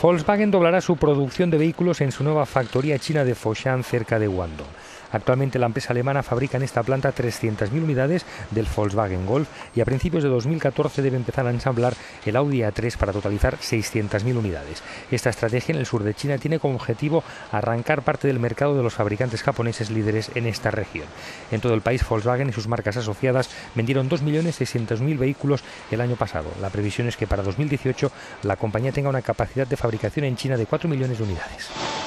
Volkswagen doblará su producción de vehículos en su nueva factoría china de Foshan, cerca de Guangdong. Actualmente la empresa alemana fabrica en esta planta 300.000 unidades del Volkswagen Golf y a principios de 2014 debe empezar a ensamblar el Audi A3 para totalizar 600.000 unidades. Esta estrategia en el sur de China tiene como objetivo arrancar parte del mercado de los fabricantes japoneses líderes en esta región. En todo el país, Volkswagen y sus marcas asociadas vendieron 2.600.000 vehículos el año pasado. La previsión es que para 2018 la compañía tenga una capacidad de fabricación en China de 4 millones de unidades.